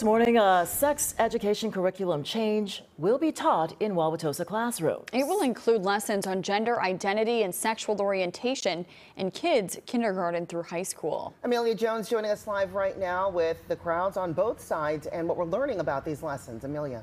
This morning, a sex education curriculum change will be taught in Wauwatosa classrooms. It will include lessons on gender identity and sexual orientation in kids kindergarten through high school. Amelia Jones joining us live right now with the crowds on both sides and what we're learning about these lessons. Amelia.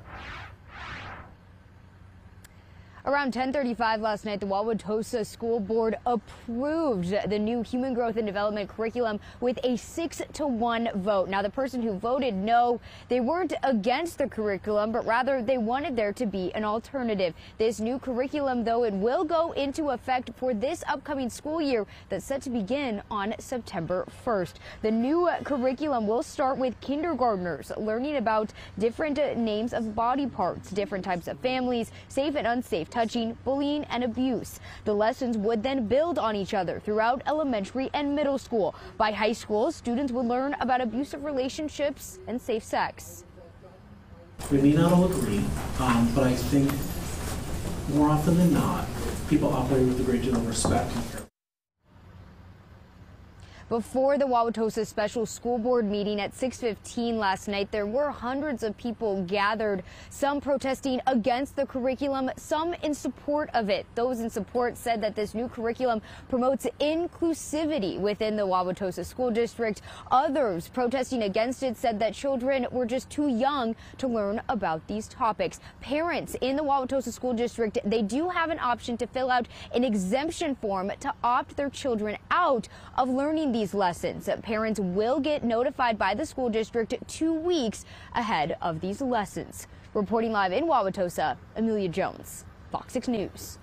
Around 10:35 last night, the Wauwatosa School Board approved the new Human Growth and Development curriculum with a 6-1 vote. Now, the person who voted no, they weren't against the curriculum, but rather they wanted there to be an alternative. This new curriculum, though, it will go into effect for this upcoming school year that's set to begin on September 1st. The new curriculum will start with kindergartners learning about different names of body parts, different types of families, safe and unsafe touching, bullying, and abuse. The lessons would then build on each other throughout elementary and middle school. By high school, students would learn about abusive relationships and safe sex. We may not all agree, but I think more often than not, people operate with a great deal of respect and care. Before the Wauwatosa Special School Board meeting at 6:15 last night, there were hundreds of people gathered, some protesting against the curriculum, some in support of it. Those in support said that this new curriculum promotes inclusivity within the Wauwatosa School District. Others protesting against it said that children were just too young to learn about these topics. Parents in the Wauwatosa School District, they do have an option to fill out an exemption form to opt their children out of learning these lessons. Parents will get notified by the school district 2 weeks ahead of these lessons. Reporting live in Wauwatosa, Amelia Jones, Fox 6 News.